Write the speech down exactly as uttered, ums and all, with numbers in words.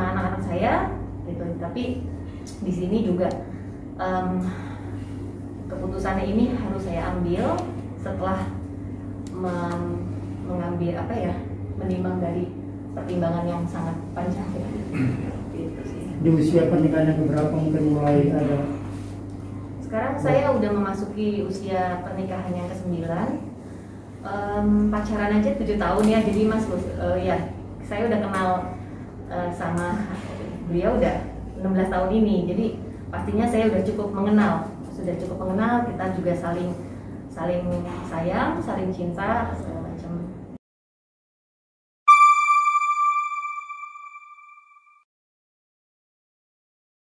sama anak-anak saya gitu. Tapi di sini juga um, keputusannya ini harus saya ambil setelah mengambil apa ya, menimbang dari pertimbangan yang sangat panjang ya. Gitu sih. Di usia pernikahannya keberapa mungkin mulai ada? Sekarang saya udah memasuki usia pernikahan yang kesembilan. Um, pacaran aja tujuh tahun ya, jadi mas uh, ya saya udah kenal uh, sama beliau udah enam belas tahun ini, jadi pastinya saya udah cukup mengenal, sudah cukup mengenal kita juga saling saling sayang, saling cinta.